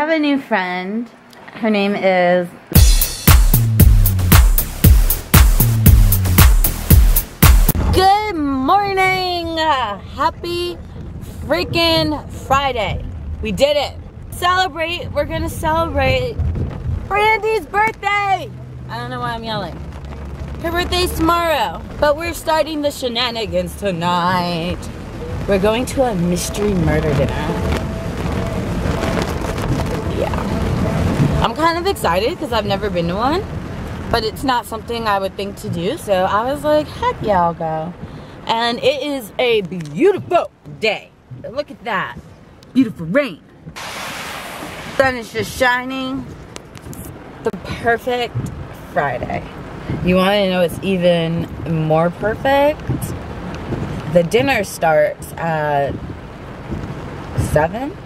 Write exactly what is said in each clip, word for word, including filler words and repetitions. have a new friend. Her name is... Good morning! Happy freaking Friday. We did it. Celebrate. We're gonna celebrate Brandy's birthday. I don't know why I'm yelling. Her birthday's tomorrow, but we're starting the shenanigans tonight. We're going to a mystery murder dinner. Yeah. I'm kind of excited because I've never been to one, but it's not something I would think to do, so I was like, heck yeah, I'll go. And it is a beautiful day. Look at that. Beautiful rain. Sun is just shining. The perfect Friday. You want to know what's even more perfect? The dinner starts at seven,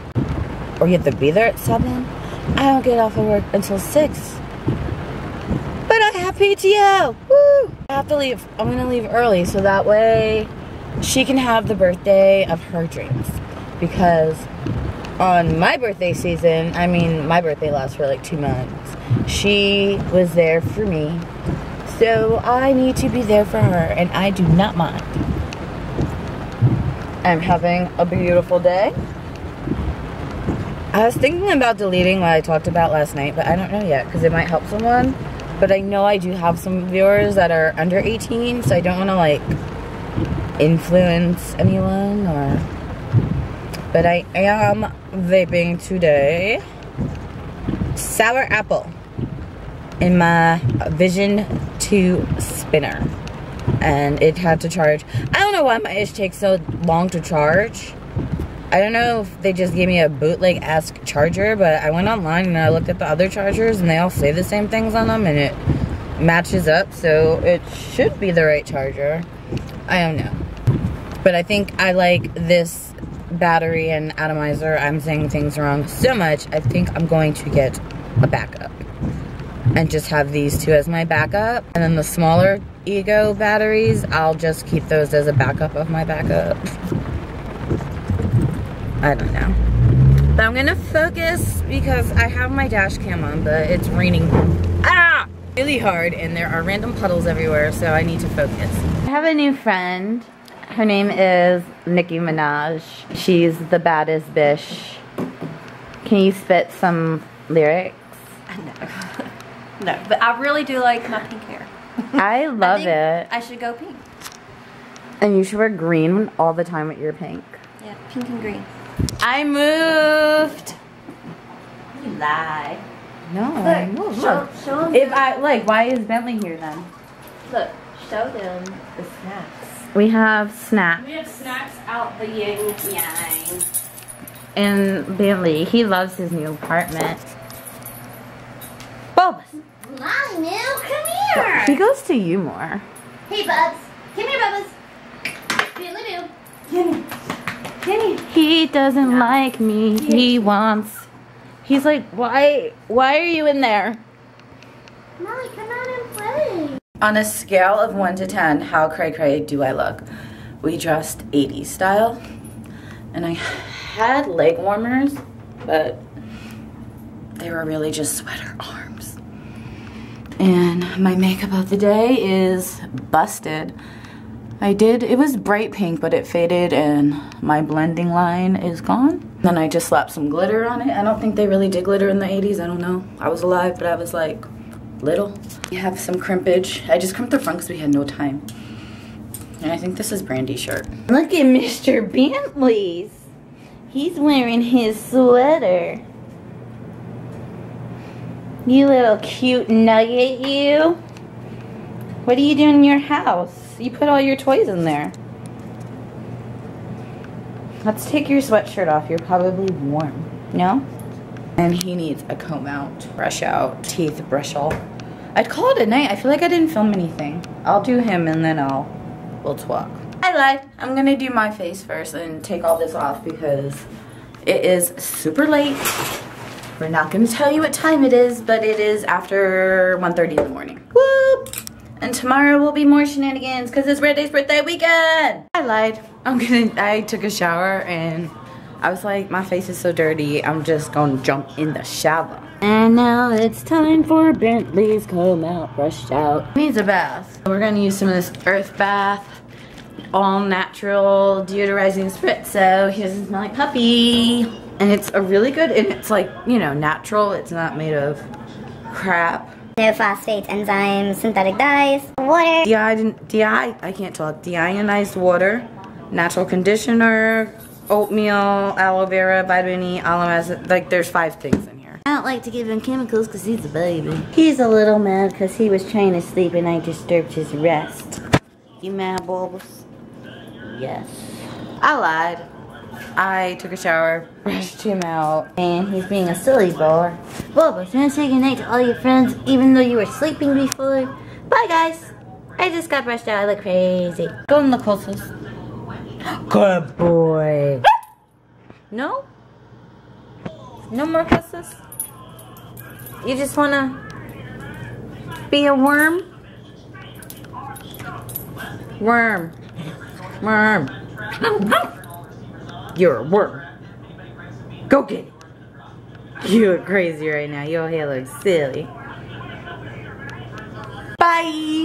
or you have to be there at seven. I don't get off of work until six, but I have P T O. Woo! I have to leave. I'm gonna leave early so that way she can have the birthday of her dreams. Because on my birthday season, I mean my birthday lasts for like two months. She was there for me. So I need to be there for her, and I do not mind. I'm having a beautiful day. I was thinking about deleting what I talked about last night, but I don't know yet, because it might help someone. But I know I do have some viewers that are under eighteen, so I don't want to, like, influence anyone, or... But I am vaping today. Sour apple. In my Vision two spinner, and it had to charge. I don't know why my ish takes so long to charge. I don't know if they just gave me a bootleg esque charger, but I went online and I looked at the other chargers and they all say the same things on them and it matches up, so it should be the right charger. I don't know, but I think I like this battery and atomizer. I'm saying things wrong so much. I think I'm going to get a backup and just have these two as my backup. And then the smaller ego batteries, I'll just keep those as a backup of my backup. I don't know. But I'm gonna focus because I have my dash cam on, but it's raining ah! really hard and there are random puddles everywhere, so I need to focus. I have a new friend. Her name is Nicki Minaj. She's the baddest bitch. Can you spit some lyrics? No. No, but I really do like my pink hair. I love I it. I should go pink. And you should wear green all the time with your pink. Yeah, pink and green. I moved. You lie. No. Look, I moved. Show, show them. If I like, why is Bentley here then? Look, show them the snacks. We have snacks. We have snacks out the yin yang. And Bentley, he loves his new apartment. Bubbles. Mom, new, come here. He goes to you more. Hey, Bubs. Come here, Bubbles. Doodly-doo. Gimme. Gimme. He doesn't no. like me. Gimme. He wants. He's like, why, why are you in there? Molly, come out and play. On a scale of one to ten, how cray-cray do I look? We dressed eighties style. And I had leg warmers, but they were really just sweater arms. And my makeup of the day is busted. I did, it was bright pink, but it faded and my blending line is gone. Then I just slapped some glitter on it. I don't think they really did glitter in the eighties. I don't know. I was alive, but I was like little. We have some crimpage. I just crimped the front because we had no time. And I think this is Brandy's shirt. Look at Mister Bentley's. He's wearing his sweater. You little cute nugget, you. What are you doing in your house? You put all your toys in there. Let's take your sweatshirt off. You're probably warm. No? And he needs a comb out, brush out, teeth brush off. I'd call it a night. I feel like I didn't film anything. I'll do him and then I'll, we'll talk. I lied. I'm gonna do my face first and take all this off because it is super late. We're not going to tell you what time it is, but it is after one thirty in the morning. Whoop! And tomorrow will be more shenanigans because it's Brandy's birthday weekend! I lied. I'm gonna, I took a shower and I was like, my face is so dirty, I'm just gonna jump in the shower. And now it's time for Bentley's comb out, brush out. It needs a bath. We're gonna use some of this Earth Bath all natural deodorizing spritz, so he doesn't smell like puppy. And it's a really good, and it's like, you know, natural. It's not made of crap. No phosphates, enzymes, synthetic dyes, water. De-iodin- de-i- I can't talk. Deionized water, natural conditioner, oatmeal, aloe vera, vitamin E, aloe acid. Like, there's five things in here. I don't like to give him chemicals because he's a baby. He's a little mad because he was trying to sleep and I disturbed his rest. You mad, Bubbles? Yes. I lied. I took a shower, brushed him out, and he's being a silly boy. Bubbles, you want to say goodnight to all your friends even though you were sleeping before? Bye, guys. I just got brushed out. I look crazy. Go in the closest. Good boy. No? No more kisses? You just want to be a worm? Worm. Worm. You're a worm. Go get it. You look crazy right now. Your hair looks silly. Bye.